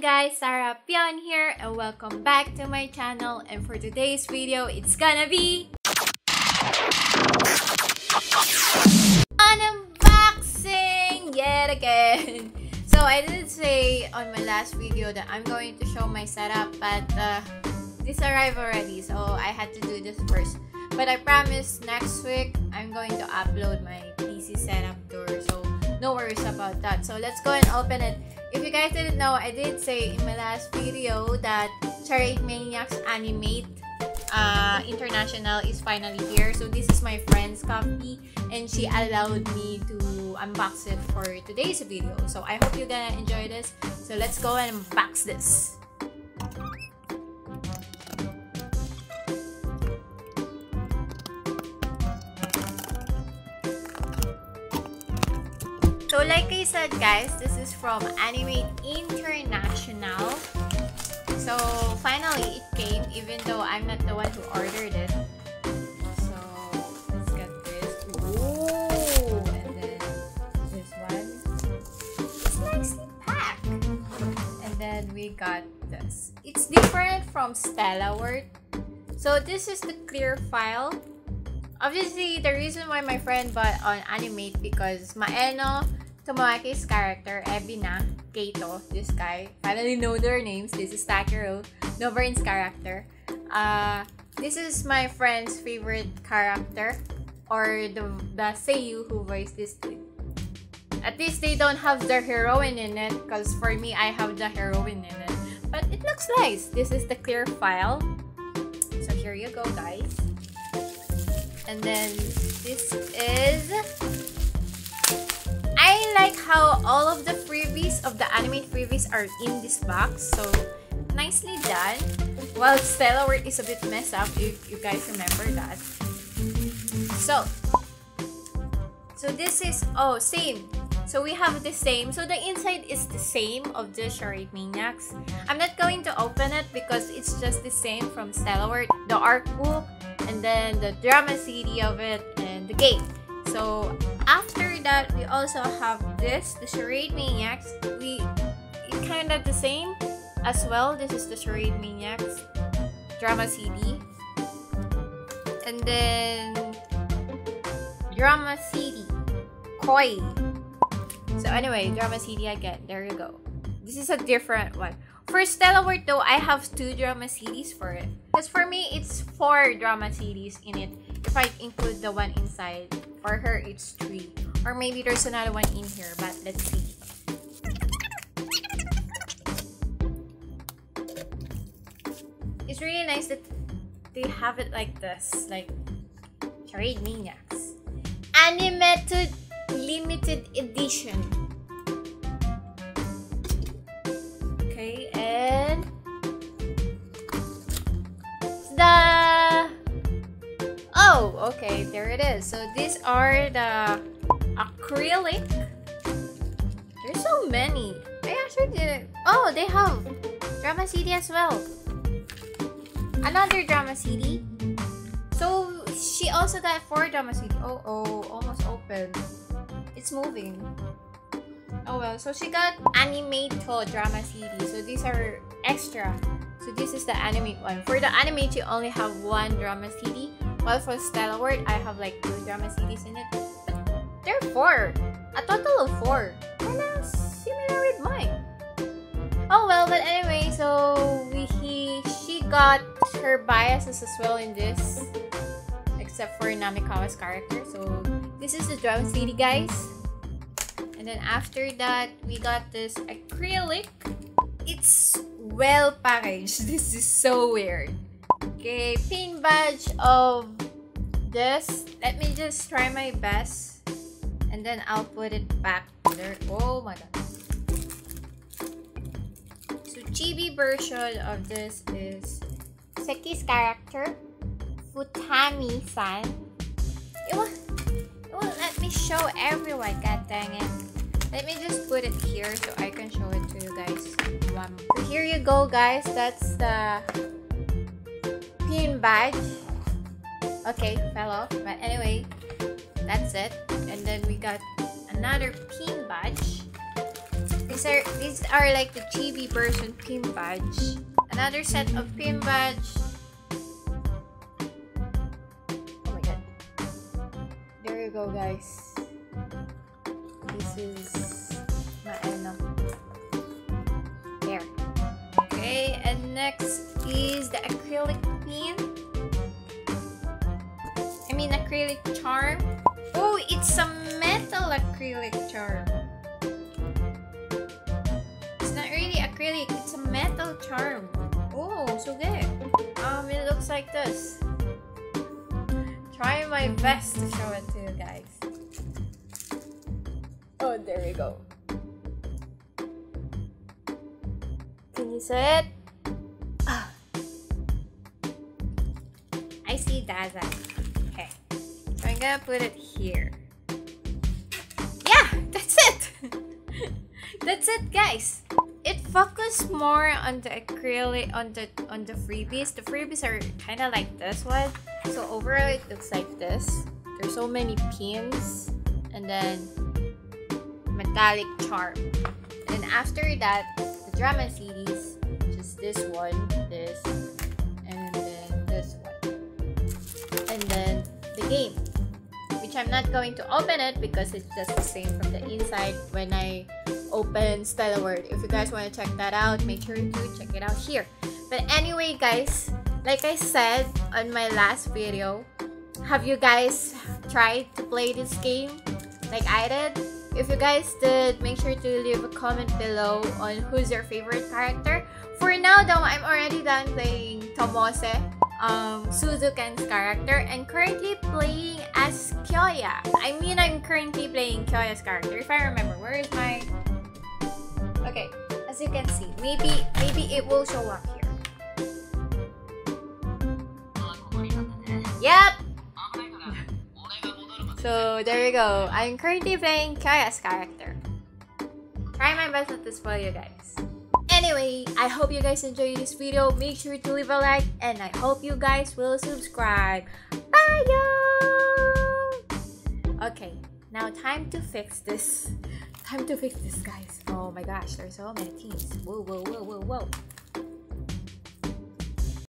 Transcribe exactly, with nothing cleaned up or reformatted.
guys, Sarah Pion here, and welcome back to my channel. And for today's video, it's gonna be unboxing yet again. So I didn't say on my last video that I'm going to show my setup, but uh, this arrived already, so I had to do this first. But I promise next week I'm going to upload my P C setup tour, so no worries about that. So let's go and open it. If you guys didn't know, I did say in my last video that Charade Maniacs Animate uh, International is finally here. So this is my friend's copy, and she allowed me to unbox it for today's video. So I hope you're gonna enjoy this. So let's go and unbox this. So like I said guys, this is from Animate International. So finally it came, even though I'm not the one who ordered it. So let's get this. Ooh! And then this one. It's nicely packed. And then we got this. It's different from Stellaworth. So this is the clear file. Obviously, the reason why my friend bought on Animate because Maeno Tomoaki's character, Ebina Keito, this guy, finally know their names. This is Takiro, Novarin's character. Uh, this is my friend's favorite character, or the, the Seiyu who voiced this dude. At least they don't have their heroine in it, because for me, I have the heroine in it. But it looks nice. This is the clear file. So here you go, guys. And then this is, I like how all of the freebies of the Animate freebies are in this box. So nicely done. Well, Stellaworth is a bit messed up if you guys remember that. So, so this is, oh, same. So we have the same. So the inside is the same of the Charade Maniacs. I'm not going to open it because it's just the same from Stellaworth. The art book, and then the drama C D of it, and the game. So after that, we also have this, the Charade Maniacs. We it's kind of the same as well. This is the Charade Maniacs drama C D, and then drama C D koi. So anyway, drama C D again. There you go. This is a different one. For Stellaworth though, I have two drama C Ds for it. Because for me, it's four drama C Ds in it. If I include the one inside, for her, it's three. Or maybe there's another one in here, but let's see. It's really nice that they have it like this. Like, Charade Maniacs. Animated Limited Edition. Okay, there it is. So these are the acrylic. There's so many. I actually didn't. Oh, they have drama C D as well. Another drama C D. So she also got four drama C D. Oh, oh, almost open. It's moving. Oh well. So she got Animate drama C D. So these are extra. So this is the Animate one. For the Animate, you only have one drama C D. Well, for Stellaworth, I have like two drama C Ds in it, but there are four. A total of four. Kinda similar with mine. Oh well, but anyway, so we, he, she got her biases as well in this. Except for Namikawa's character. So this is the drama C D, guys. And then after that, we got this acrylic. It's well packaged. This is so weird. Okay, pin badge of this. Let me just try my best, and then I'll put it back there. Oh my god! So chibi version of this is Seki's character, Futami-san. It won't, it won't let me show everyone. God dang it! Let me just put it here so I can show it to you guys. So here you go, guys. That's the pin badge. Okay, fell off, but anyway, that's it. And then we got another pin badge. This These are these are like the chibi version pin badge. Another set of pin badge. Oh my god. There you go, guys. This is my item. There. Okay, and next is the acrylic pin. I mean acrylic charm. Oh, it's a metal acrylic charm. It's not really acrylic, it's a metal charm. Oh, so good. Um, it looks like this. Try my best to show it to you guys. Oh, there we go. Can you see it? Ah. I see Daza. I'm gonna put it here. Yeah, that's it. That's it, guys. It focused more on the acrylic, on the on the freebies. The freebies are kind of like this one. So overall, it looks like this. There's so many pins, and then metallic charm. And after that, the drama C Ds, just this one, this, and then this one, and then the game. I'm not going to open it because it's just the same from the inside when I open Stellaworth. If you guys want to check that out, make sure to check it out here. But anyway, guys, like I said on my last video, have you guys tried to play this game like I did? If you guys did, make sure to leave a comment below on who's your favorite character. For now though, I'm already done playing Tomose, Um, Suzuken's character, and currently playing as Kyoya. I mean, I'm currently playing Kyoya's character, if I remember. Where is my... Okay, as you can see, maybe maybe it will show up here. Yep! So, there you go. I'm currently playing Kyoya's character. Try my best not to spoil you guys. Anyway, I hope you guys enjoyed this video. Make sure to leave a like, and I hope you guys will subscribe. Bye, y'all! Okay, now time to fix this. Time to fix this, guys. Oh my gosh, there's so many teams. Whoa, whoa, whoa, whoa, whoa.